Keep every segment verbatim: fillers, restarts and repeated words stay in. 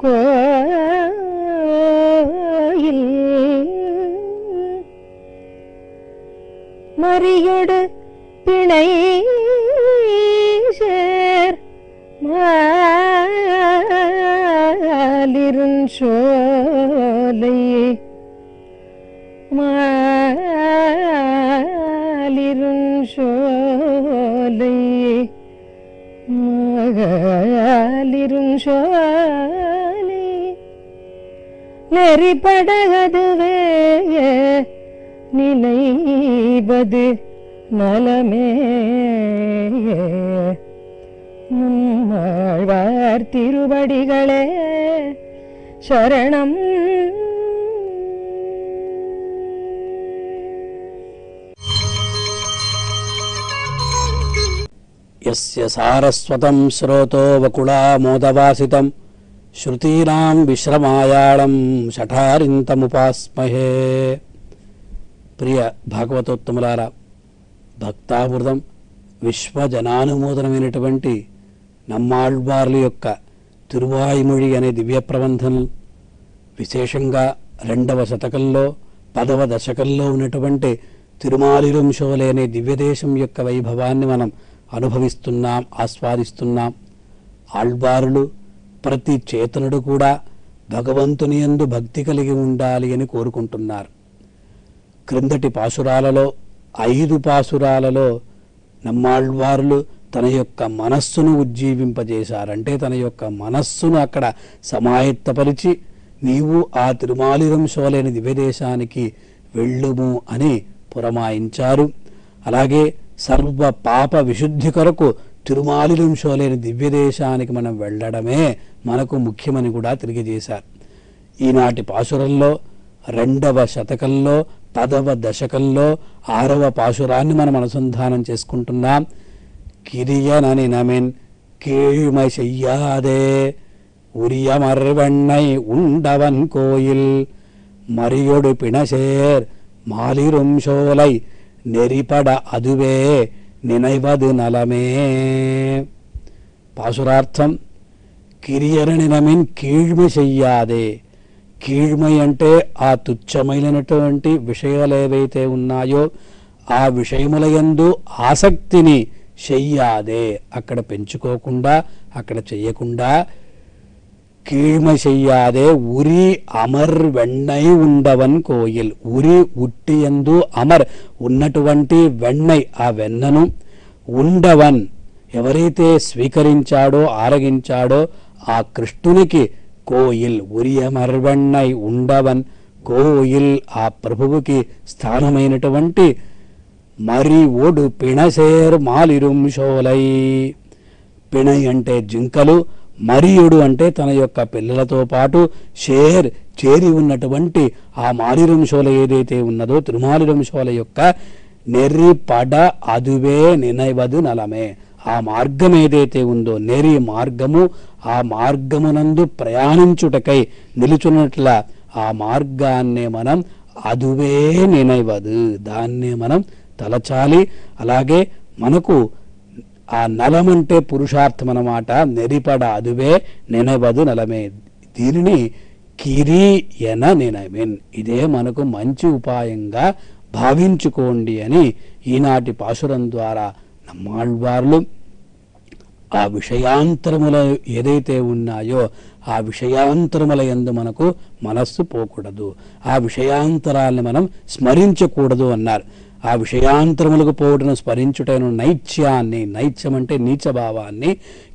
கோயில் மறியொடு பிணை சேர் மாலிருஞ்சோலை மாலிருஞ்சோலை மகளிருஞ்சோலை நெறிப்படகதுவே நிலைபது நலமே நம்மாழ்வார் திருவடிகளே சரணம். யஸ்ய சாரஸ்வதம் ஸ்ரோதோ வகுலாமோதவாசிதம் ஸ்ருதீனாம் விஸ்ரமாயாளம் ஷடாரிந்தமுபாஸ்மஹே. ప్రియ భాగవతోత్తములారా, భక్తావృతం విశ్వజనానుమోదనమైనటువంటి నమ్మాళ్వార్ల యొక్క తిరువాయిమొళి అనే దివ్య ప్రబంధం, విశేషంగా రెండవ శతకంలో పదవ దశకంలో ఉన్నటువంటి తిరుమాలిరుంశోలే అనే దివ్యదేశం యొక్క వైభవాన్ని మనం అనుభవిస్తున్నాం, ఆస్వాదిస్తున్నాం. ఆళ్వారులు ప్రతి చేతనుడు కూడా భగవంతుని యందు భక్తి కలిగి ఉండాలి అని కోరుకుంటున్నారు. క్రిందటి పాసురాలలో, ఐదు పాసురాలలో నమ్మాళ్వార్లు తన యొక్క మనస్సును ఉజ్జీవింపజేశారంటే తన యొక్క మనస్సును అక్కడ సమాయత్తపరిచి, నీవు ఆ తిరుమాలిరంశోలేని దివ్యదేశానికి వెళ్ళుము అని పురమాయించారు. అలాగే సర్వ పాప విశుద్ధి కొరకు తిరుమాలిరంశోలేని దివ్యదేశానికి మనం వెళ్ళడమే మనకు ముఖ్యమని కూడా తెలియజేశారు. ఈనాటి పాసురంలో రెండవ శతకంలో పదవ దశకంలో ఆరవ పాశురాన్ని మనం అనుసంధానం చేసుకుంటున్నాం. కిరియనని నమెన్ కేళుమై చెయ్యాదే ఉరియమర్వెన్నై ఉండవన్ కోయిల్ మరియొడు పిణసేర్ మాలిరుంశోలై నెరిపడ అదువే నినైవదు నలమే. పాశురార్థం కిరియనని నమెన్ కీళ్మి చెయ్యాదే. కీళ్మై అంటే ఆ తుచ్చమైనటువంటి విషయాలు ఏవైతే ఉన్నాయో ఆ విషయములయందు ఆసక్తిని చెయ్యాదే, అక్కడ పెంచుకోకుండా, అక్కడ చెయ్యకుండా కీళ్మ చెయ్యాదే ఉరి అమర్ వెన్నై ఉండవన్ కోయిల్. ఉరి ఉట్టి ఎందు, అమర్ ఉన్నటువంటి, వెన్నై ఆ వెన్నను, ఉండవన్ ఎవరైతే స్వీకరించాడో ఆరగించాడో ఆ కృష్ణునికి కోయిల్ ఉరియమర్వణ్ణై ఉండవన్ కోయిల్ ఆ ప్రభువుకి స్థానమైనటువంటి మరి ఓడు పిణసేర్ మాలిరుంశోలై. పిణై అంటే జింకలు, మరియుడు అంటే తన యొక్క పిల్లలతో పాటు, షేర్ చేరి ఉన్నటువంటి ఆ మాలిరుంశోల ఏదైతే ఉన్నదో తిరుమాలిరుంశోల యొక్క నెర్రి పడ అదువే నినైవదు నలమే. ఆ మార్గం ఏదైతే ఉందో నేరి మార్గము, ఆ మార్గమునందు ప్రయాణించుటకై నిలుచున్నట్ల ఆ మార్గాన్నే మనం అదువే నినైవదు, దాన్నే మనం తలచాలి. అలాగే మనకు ఆ నలమంటే పురుషార్థం అన్నమాట. నెరిపడ అదువే నినైవదు నలమే. దీనిని కిరియన నినైమెన్, ఇదే మనకు మంచి ఉపాయంగా భావించుకోండి అని ఈనాటి పాశురం ద్వారా నమ్మాళ్వార్లు ఆ విషయాంతరముల ఏదైతే ఉన్నాయో ఆ విషయాంతరముల యందు మనకు మనస్సు పోకూడదు, ఆ విషయాంతరాలను మనం స్మరించకూడదు అన్నారు. ఆ విషయాంతరములకు పోవటను స్మరించుటను నైత్యాన్ని, నైత్యం అంటే నీచభావాన్ని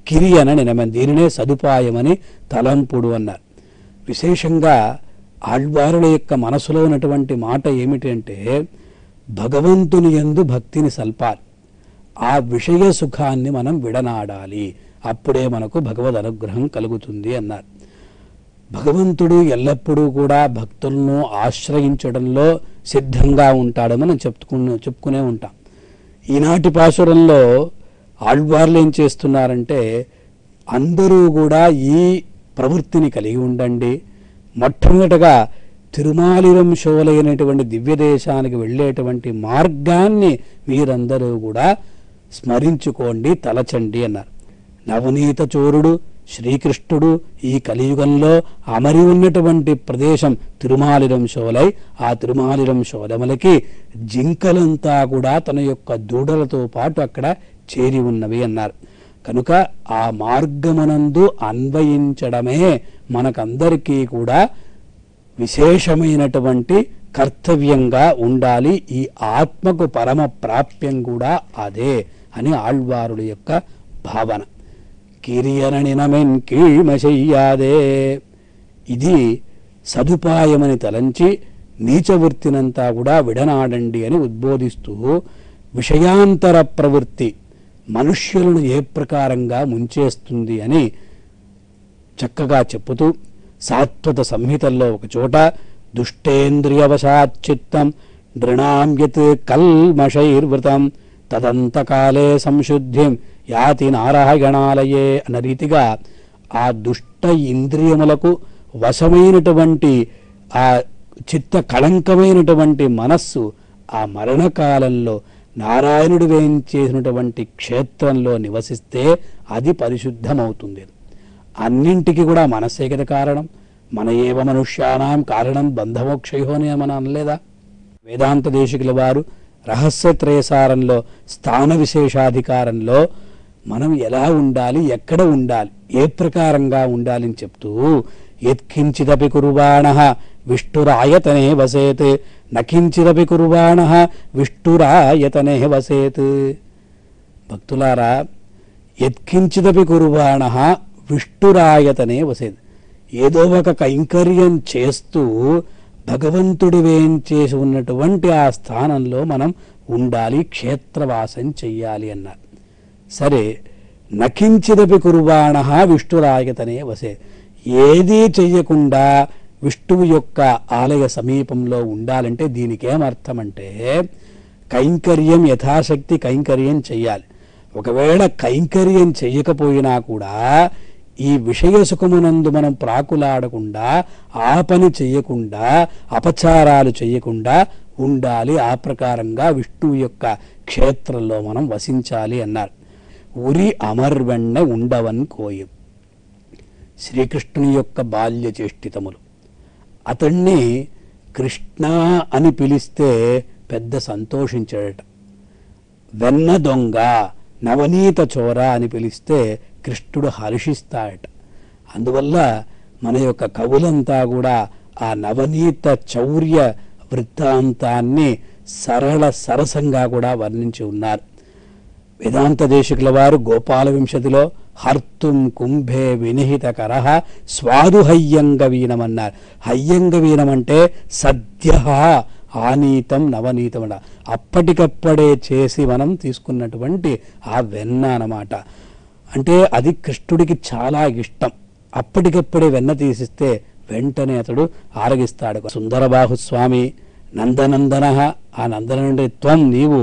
కిరియన నినమని, దీనినే సదుపాయమని తలంపుడు అన్నారు. విశేషంగా ఆళ్వారుల యొక్క మనసులో ఉన్నటువంటి మాట ఏమిటంటే, భగవంతుని యందు భక్తిని సల్పాలి, ఆ విషయ సుఖాన్ని మనం విడనాడాలి, అప్పుడే మనకు భగవద్ అనుగ్రహం కలుగుతుంది అన్నారు. భగవంతుడు ఎల్లప్పుడూ కూడా భక్తులను ఆశ్రయించడంలో సిద్ధంగా ఉంటాడని మనం చెప్పుకు చెప్పుకునే ఉంటాం. ఈనాటి పాశురంలో ఆళ్వార్లు ఏం చేస్తున్నారంటే, అందరూ కూడా ఈ ప్రవృత్తిని కలిగి ఉండండి. మొట్టమొదటగా తిరుమాలిరంశోలైనటువంటి దివ్యదేశానికి వెళ్ళేటువంటి మార్గాన్ని మీరందరూ కూడా స్మరించుకోండి, తలచండి అన్నారు. నవనీత చోరుడు శ్రీకృష్ణుడు ఈ కలియుగంలో అమరి ఉన్నటువంటి ప్రదేశం తిరుమాలిరం శోలై, ఆ తిరుమాలిరం శోలములకి జింకలంతా కూడా తన యొక్క దూడలతో పాటు అక్కడ చేరి ఉన్నవి అన్నారు. కనుక ఆ మార్గమునందు అన్వయించడమే మనకందరికీ కూడా విశేషమైనటువంటి కర్తవ్యంగా ఉండాలి. ఈ ఆత్మకు పరమ ప్రాప్యం కూడా అదే అని ఆళ్వారుల యొక్క భావన. కిరియననినమెన్ కీమశయ్యాదే, ఇది సదుపాయమని తలంచి నీచవృత్తినంతా కూడా విడనాడండి అని ఉద్బోధిస్తూ, విషయాంతర ప్రవృత్తి మనుష్యులను ఏ ప్రకారంగా ముంచేస్తుంది అని చక్కగా చెప్పుతూ, సాత్వత సంహితల్లో ఒకచోట దుష్టేంద్రియవశాచిత్తం నృణాం యత్ కల్మషైర్వృతం తదంతకాలే సంశుద్ధిం యాతి నారాయణాలయే అన్న రీతిగా ఆ దుష్ట ఇంద్రియములకు వశమైనటువంటి ఆ చిత్త కళంకమైనటువంటి మనస్సు ఆ మరణకాలంలో నారాయణుడు వేయించేసినటువంటి క్షేత్రంలో నివసిస్తే అది పరిశుద్ధమవుతుంది. అన్నింటికి కూడా మనస్సే కదా కారణం. మన ఏవ మనుష్యానాం కారణం బంధమోక్షయోనే మన అనలేదా? వేదాంత దేశికుల వారు రహస్య త్రేసారంలో స్థాన విశేషాధికారంలో మనం ఎలా ఉండాలి, ఎక్కడ ఉండాలి, ఏ ప్రకారంగా ఉండాలని చెప్తూ, యత్కించిదపి కురువాణః విష్ణురాయతనే వసేత్ నకించిదపి కురువాణః విష్ణురాయతనే వసేత్. భక్తులారా, యత్కించిదపి కురువాణః విష్ణురాయతనే వసేత్, ఏదో ఒక కైంకర్యం చేస్తూ భగవంతుడి వేం చేసి ఉన్నటువంటి ఆ స్థానంలో మనం ఉండాలి, క్షేత్రవాసం చెయ్యాలి అన్నారు. సరే, నకించిదపి కురువాణః విష్ణురాయతనే వసే, ఏదీ చెయ్యకుండా విష్ణువు యొక్క ఆలయ సమీపంలో ఉండాలంటే దీనికేమర్థం అంటే కైంకర్యం, యథాశక్తి కైంకర్యం చెయ్యాలి. ఒకవేళ కైంకర్యం చెయ్యకపోయినా కూడా ఈ విషయ సుఖమునందు మనం ప్రాకులాడకుండా, ఆ పని చెయ్యకుండా, అపచారాలు చెయ్యకుండా ఉండాలి. ఆ ప్రకారంగా విష్ణువు యొక్క క్షేత్రంలో మనం వసించాలి అన్నారు. ఉరి అమర్వెన్న ఉండవన్ కోయి, శ్రీకృష్ణుని యొక్క బాల్య చేష్టితములు. అతణ్ణి కృష్ణ అని పిలిస్తే పెద్ద సంతోషించాడట. వెన్న దొంగ, నవనీత చోర అని పిలిస్తే కృష్ణుడు హర్షిస్తాడట. అందువల్ల మన యొక్క కవులంతా కూడా ఆ నవనీత చౌర్య వృత్తాంతాన్ని సరళ సరసంగా కూడా వర్ణించి ఉన్నారు. వేదాంత దేశికుల వారు గోపాల వింశతిలో హర్తుం కుంభే వినిహిత కరహ స్వాదు హయ్యంగ వీణమన్నారు. హయ్యంగ వీణమంటే సద్య ఆనీతం నవనీతం అన్న, అప్పటికప్పుడే చేసి మనం తీసుకున్నటువంటి ఆ వెన్న అన్నమాట. అంటే అది కృష్ణుడికి చాలా ఇష్టం. అప్పటికప్పుడే వెన్న తీసిస్తే వెంటనే అతడు ఆరగిస్తాడు. సుందరబాహుస్వామి నందనందన, ఆ నందనంటే త్వం నీవు,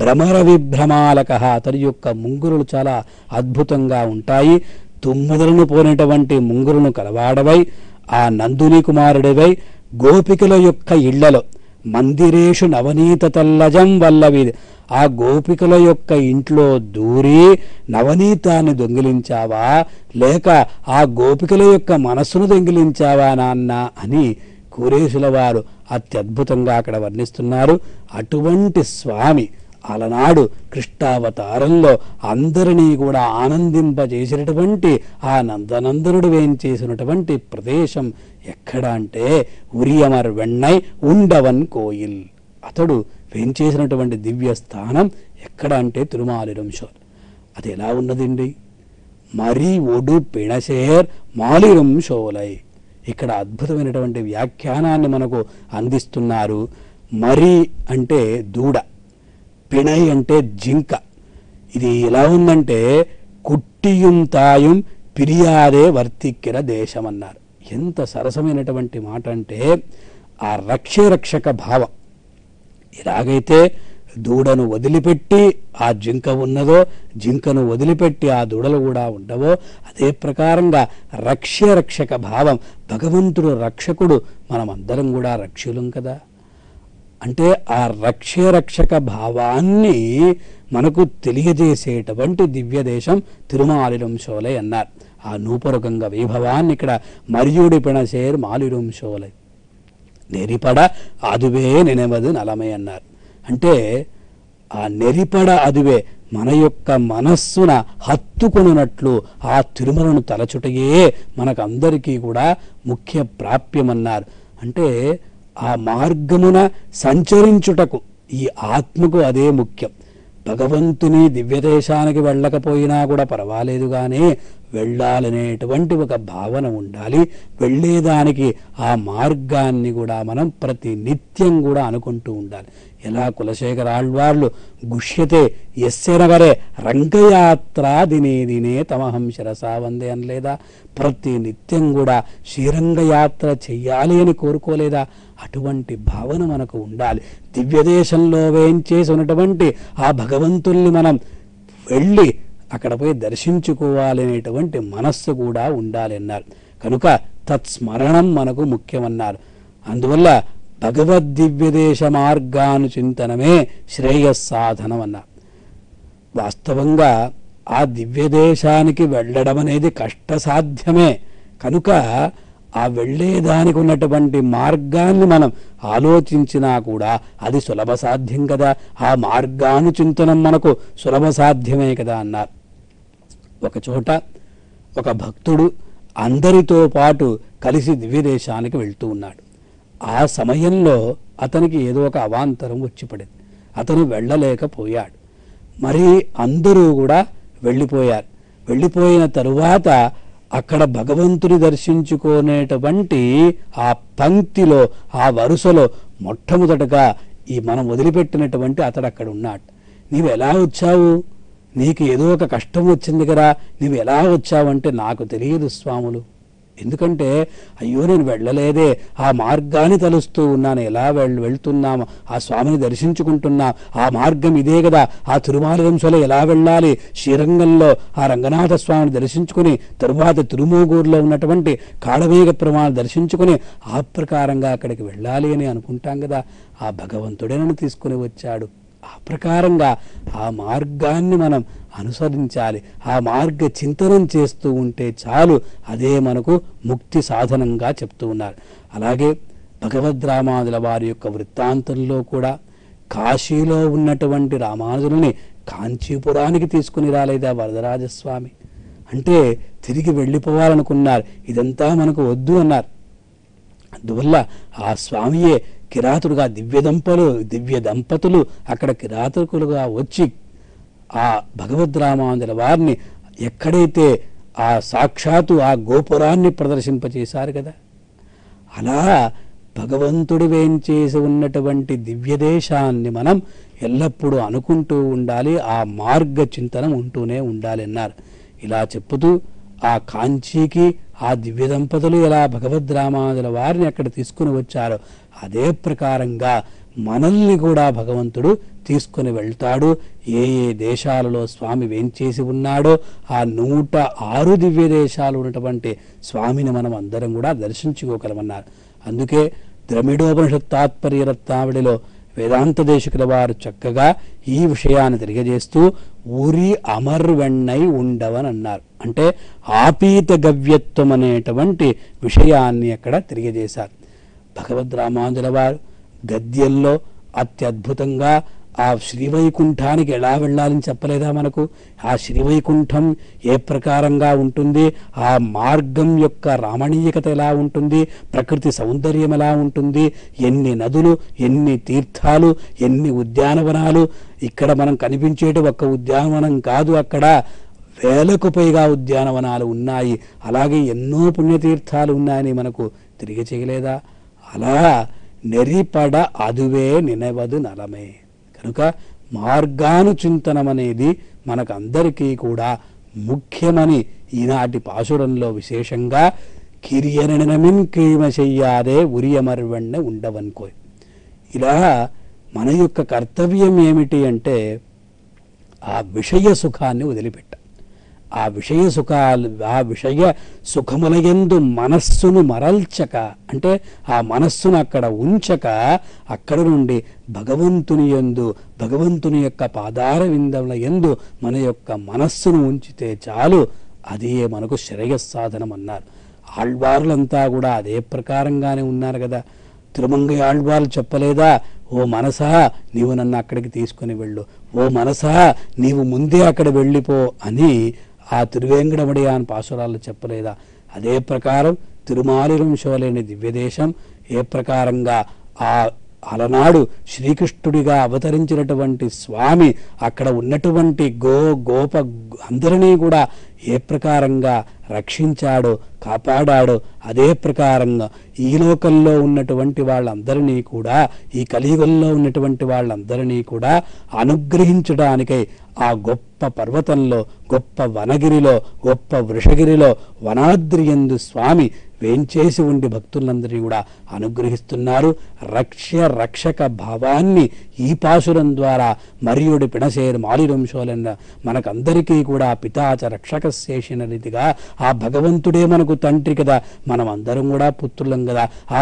భ్రమర విభ్రమాలక, అతడి యొక్క ముంగురులు చాలా అద్భుతంగా ఉంటాయి. తుమ్మిదలను పోనేటువంటి ముంగురును కలవాడవై, ఆ నందుని కుమారుడివై గోపికల యొక్క ఇళ్లలో మందిరేషు నవనీత తల్లజం వల్లవి, ఆ గోపికల యొక్క ఇంట్లో దూరి నవనీతాన్ని దొంగిలించావా, లేక ఆ గోపికల యొక్క మనస్సును దొంగిలించావా నాన్న అని కురేశుల వారు అత్యద్భుతంగా అక్కడ వర్ణిస్తున్నారు. అటువంటి స్వామి అలనాడు కృష్ణావతారంలో అందరినీ కూడా ఆనందింపజేసినటువంటి ఆ నందనందనుడు వేయించేసినటువంటి ప్రదేశం ఎక్కడ అంటే ఉరియమర్ వెన్నై ఉండవన్ కోయిల్, అతడు వేయించేసినటువంటి దివ్య స్థానం ఎక్కడ అంటే తిరుమాలిరం శోల్. అది ఎలా ఉన్నదండి? మరి ఒడు పిణసేర్ మాలిరం శోలై, ఇక్కడ అద్భుతమైనటువంటి వ్యాఖ్యానాన్ని మనకు అందిస్తున్నారు. మరి అంటే దూడ, పిణై అంటే జింక. ఇది ఎలా ఉందంటే కుట్టియుం తాయుం పిరియాదే వర్తిక్కిర దేశం అన్నారు. ఎంత సరసమైనటువంటి మాట అంటే ఆ రక్ష రక్షక భావం. ఎలాగైతే దూడను వదిలిపెట్టి ఆ జింక ఉన్నదో, జింకను వదిలిపెట్టి ఆ దూడలు కూడా ఉండవో, అదే ప్రకారంగా రక్ష రక్షక భావం. భగవంతుడు రక్షకుడు, మనం అందరం కూడా రక్షులం కదా. అంటే ఆ రక్షరక్షక భావాన్ని మనకు తెలియజేసేటువంటి దివ్యదేశం తిరుమాలిరం శోలై అన్నారు. ఆ ఆ నూపరకంగా వైభవాన్ని ఇక్కడ మరియుడిపిన సేర్ మాలిరూం శోలై నెరిపడ అదువే నెనవదు నలమై అన్నారు. అంటే ఆ నెరిపడ అదువే మన యొక్క మనస్సున హత్తుకొనున్నట్లు ఆ తిరుమలను తలచుటయే మనకందరికీ కూడా ముఖ్య ప్రాప్యమన్నారు. అంటే ఆ మార్గమున సంచరించుటకు ఈ ఆత్మకు అదే ముఖ్యం. భగవంతుని దివ్యదేశానికి వెళ్ళకపోయినా కూడా పర్వాలేదు, కానీ వెళ్ళాలనేటువంటి ఒక భావన ఉండాలి. వెళ్ళేదానికి ఆ మార్గాన్ని కూడా మనం ప్రతి నిత్యం కూడా అనుకుంటూ ఉండాలి. ఎలా కులశేఖర ఆళ్వార్లు గుష్యతే ఎస్సెనగరే రంగయాత్ర దినే దినే తమహం శిరసా వందే అనలేదా? ప్రతి నిత్యం కూడా శ్రీరంగయాత్ర చెయ్యాలి అని కోరుకోలేదా? అటువంటి భావన మనకు ఉండాలి. దివ్యదేశంలో వేయించేసి ఉన్నటువంటి ఆ భగవంతుల్ని మనం వెళ్ళి అక్కడ పోయి దర్శించుకోవాలనేటువంటి మనస్సు కూడా ఉండాలి అన్నారు. కనుక తత్స్మరణం మనకు ముఖ్యమన్నారు. అందువల్ల భగవద్ దివ్యదేశ మార్గాను చింతనమే శ్రేయస్సాధనం అన్నారు. వాస్తవంగా ఆ దివ్యదేశానికి వెళ్ళడం అనేది కష్టసాధ్యమే. కనుక ఆ వెళ్ళేదానికి ఉన్నటువంటి మార్గాన్ని మనం ఆలోచించినా కూడా అది సులభ సాధ్యం కదా, ఆ మార్గానుచింతనం మనకు సులభ సాధ్యమే కదా అన్నారు. ఒకచోట ఒక భక్తుడు అందరితో పాటు కలిసి దివ్యదేశానికి వెళ్తూ ఉన్నాడు. ఆ సమయంలో అతనికి ఏదో ఒక అవాంతరం వచ్చిపడింది. అతను వెళ్ళలేకపోయాడు. మరి అందరూ కూడా వెళ్ళిపోయారు. వెళ్ళిపోయిన తరువాత అక్కడ భగవంతుని దర్శించుకునేటువంటి ఆ పంక్తిలో ఆ వరుసలో మొట్టమొదటగా ఈ మనం వదిలిపెట్టినటువంటి అతడు అక్కడ ఉన్నాడు. నీవు ఎలా వచ్చావు? నీకు ఏదో ఒక కష్టం వచ్చింది కదా, నీవు ఎలా వచ్చావంటే నాకు తెలియదు స్వాములు. ఎందుకంటే అయ్యో నేను వెళ్ళలేదే, ఆ మార్గాన్ని తలుస్తూ ఉన్నాను. ఎలా వెళ్ వెళ్తున్నాము ఆ స్వామిని దర్శించుకుంటున్నాం, ఆ మార్గం ఇదే కదా, ఆ తిరుమాలవంశలో ఎలా వెళ్ళాలి, శ్రీరంగంలో ఆ రంగనాథ స్వామిని దర్శించుకుని తరువాత తిరుమూగూరులో ఉన్నటువంటి కాళవేగ పెరుమాళ్ దర్శించుకుని ఆ ప్రకారంగా అక్కడికి వెళ్ళాలి అని అనుకుంటాం కదా. ఆ భగవంతుడే నన్ను తీసుకుని వచ్చాడు. ఆ ప్రకారంగా ఆ మార్గాన్ని మనం అనుసరించాలి. ఆ మార్గ చింతనం చేస్తూ ఉంటే చాలు, అదే మనకు ముక్తి సాధనంగా చెప్తూ ఉన్నారు. అలాగే భగవద్రామానుజుల వారి యొక్క వృత్తాంతంలో కూడా కాశీలో ఉన్నటువంటి రామానుజులని కాంచీపురానికి తీసుకుని రాలేదా వరదరాజస్వామి? అంటే తిరిగి వెళ్ళిపోవాలనుకున్నారు, ఇదంతా మనకు వద్దు అన్నారు. అందువల్ల ఆ స్వామియే కిరాతుడుగా దివ్య దంపలు దివ్య దంపతులు అక్కడ కిరాతకులుగా వచ్చి ఆ భగవద్రామానుజుల వారిని ఎక్కడైతే ఆ సాక్షాత్తు ఆ గోపురాన్ని ప్రదర్శింపచేశారు కదా, అలా భగవంతుడి వేయించేసి ఉన్నటువంటి దివ్యదేశాన్ని మనం ఎల్లప్పుడూ అనుకుంటూ ఉండాలి. ఆ మార్గ చింతనం ఉంటూనే ఉండాలి అన్నారు. ఇలా చెప్పుతూ ఆ కాంచీకి ఆ దివ్య దంపతులు ఎలా భగవద్రామానుజుల వారిని అక్కడ తీసుకుని వచ్చారో అదే ప్రకారంగా మనల్ని కూడా భగవంతుడు తీసుకుని వెళ్తాడు. ఏ ఏ దేశాలలో స్వామి వేంచేసి ఉన్నాడో ఆ నూట ఆరు దివ్య దేశాలు ఉన్నటువంటి స్వామిని మనం అందరం కూడా దర్శించుకోగలమన్నారు. అందుకే ద్రమిడోపనిషత్ తాత్పర్య రత్నావళిలో వేదాంత దేశికుల వారు చక్కగా ఈ విషయాన్ని తెలియజేస్తూ ఊరి అమర్వెణ్ణై ఉండవని అన్నారు. అంటే ఆపీత గవ్యత్వం అనేటువంటి విషయాన్ని అక్కడ తెలియజేశారు. భగవద్రామానుజుల వారు గద్యంలో అత్యద్భుతంగా ఆ శ్రీవైకుంఠానికి ఎలా వెళ్ళాలని చెప్పలేదా మనకు? ఆ శ్రీవైకుంఠం ఏ ప్రకారంగా ఉంటుంది, ఆ మార్గం యొక్క రమణీయకత ఎలా ఉంటుంది, ప్రకృతి సౌందర్యం ఎలా ఉంటుంది, ఎన్ని నదులు, ఎన్ని తీర్థాలు, ఎన్ని ఉద్యానవనాలు. ఇక్కడ మనం కనిపించేటి ఒక్క ఉద్యానవనం కాదు, అక్కడ వేలకు పైగా ఉద్యానవనాలు ఉన్నాయి. అలాగే ఎన్నో పుణ్యతీర్థాలు ఉన్నాయని మనకు తెలియచేయలేదా? అలా నెరిపడ అదువే నినవదు నలమే. కనుక మార్గానుచింతనం అనేది మనకందరికీ కూడా ముఖ్యమని ఈనాటి పాశురంలో విశేషంగా కిరియనమిన్ క్రీమ చెయ్యాదే ఉరియమర్వణ్ణ ఉండవనుకో. ఇలా మన యొక్క కర్తవ్యం ఏమిటి అంటే ఆ విషయ సుఖాన్ని వదిలిపెట్ట, ఆ విషయ సుఖాలు ఆ విషయ సుఖములయందు మనస్సును మరల్చక, అంటే ఆ మనస్సును అక్కడ ఉంచక అక్కడ నుండి భగవంతుని యందు భగవంతుని యొక్క పాదార విందముల యందు మన యొక్క మనస్సును ఉంచితే చాలు, అదే మనకు శ్రేయస్సాధనం అన్నారు. ఆళ్వార్లంతా కూడా అదే ప్రకారంగానే ఉన్నారు కదా. తిరుమంగై ఆళ్వార్లు చెప్పలేదా, ఓ మనసా నీవు నన్ను అక్కడికి తీసుకుని వెళ్ళు, ఓ మనసా నీవు ముందే అక్కడ వెళ్ళిపో అని ఆ తిరువేంగడమడియాన్ పాసురాలు చెప్పలేదా? అదే ప్రకారం తిరుమాలిరం శోలేని దివ్యదేశం ఏ ప్రకారంగా ఆ అలనాడు శ్రీకృష్ణుడిగా అవతరించినటువంటి స్వామి అక్కడ ఉన్నటువంటి గో గోప అందరినీ కూడా ఏ ప్రకారంగా రక్షించాడో కాపాడాడో అదే ప్రకారంగా ఈ లోకంలో ఉన్నటువంటి వాళ్ళందరినీ కూడా ఈ కలియుగంలో ఉన్నటువంటి వాళ్ళందరినీ కూడా అనుగ్రహించడానికై ఆ గొప్ప పర్వతంలో గొప్ప వనగిరిలో గొప్ప వృషగిరిలో వనాద్రియందు స్వామి వేంచేసి ఉండి భక్తులందరినీ కూడా అనుగ్రహిస్తున్నారు. రక్ష రక్షక భావాన్ని ఈ పాశురం ద్వారా మరియుడి పిణసేరు మాలిరంశోలన్న మనకందరికీ కూడా పితాచ రక్షక శేషిన రీతిగా ఆ భగవంతుడే మనకు తండ్రి కదా, మనం అందరం కూడా పుత్రులం కదా. ఆ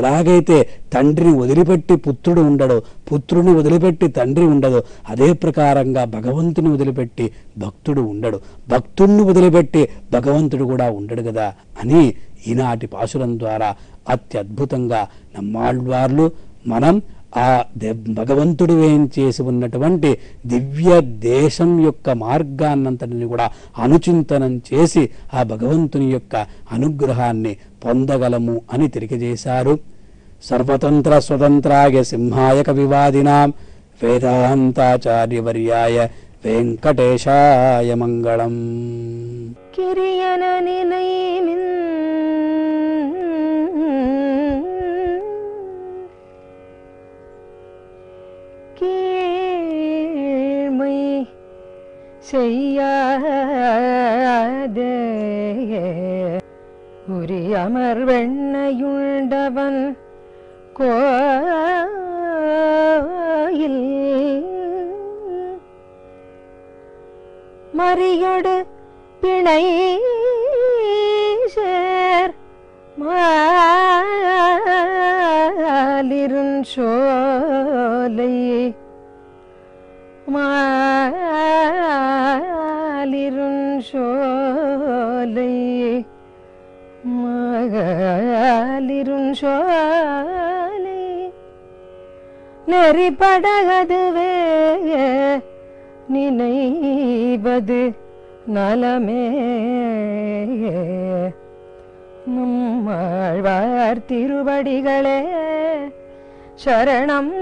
ఎలాగైతే తండ్రిని వదిలిపెట్టి పుత్రుడు ఉండడు, పుత్రుని వదిలిపెట్టి తండ్రి ఉండదు, అదే ప్రకారంగా భగవంతుని వదిలిపెట్టి భక్తుడు ఉండడు, భక్తుణ్ణి వదిలిపెట్టి భగవంతుడు కూడా ఉండడు కదా అని ఈనాటి పాశురం ద్వారా అత్యద్భుతంగా నమ్మాళ్వార్లు మనం ఆ భగవంతుడు ఏం చేసి ఉన్నటువంటి దివ్య దేశం యొక్క మార్గాన్నంతటిని కూడా అనుచింతనం చేసి ఆ భగవంతుని యొక్క అనుగ్రహాన్ని పొందగలము అని తెలియజేశారు. సర్వతంత్ర స్వతంత్రాయ సింహాయ కవివాదినాం వేదాంతాచార్యవర్యాయ వెంకటేశాయ మంగళం. கீழ்மை செய்யாதே உரி அமர்வெண்ணையுண்டவன் கோயில் மறியொடு பிணை சேர் மாலிருஞ்சோலை மாலிருஞ்சோலை மாலிருஞ்சோலை நெறிபடகதுவே நினைவது நலமே நம்மாழ்வார் திருவடிகளே சரணம்.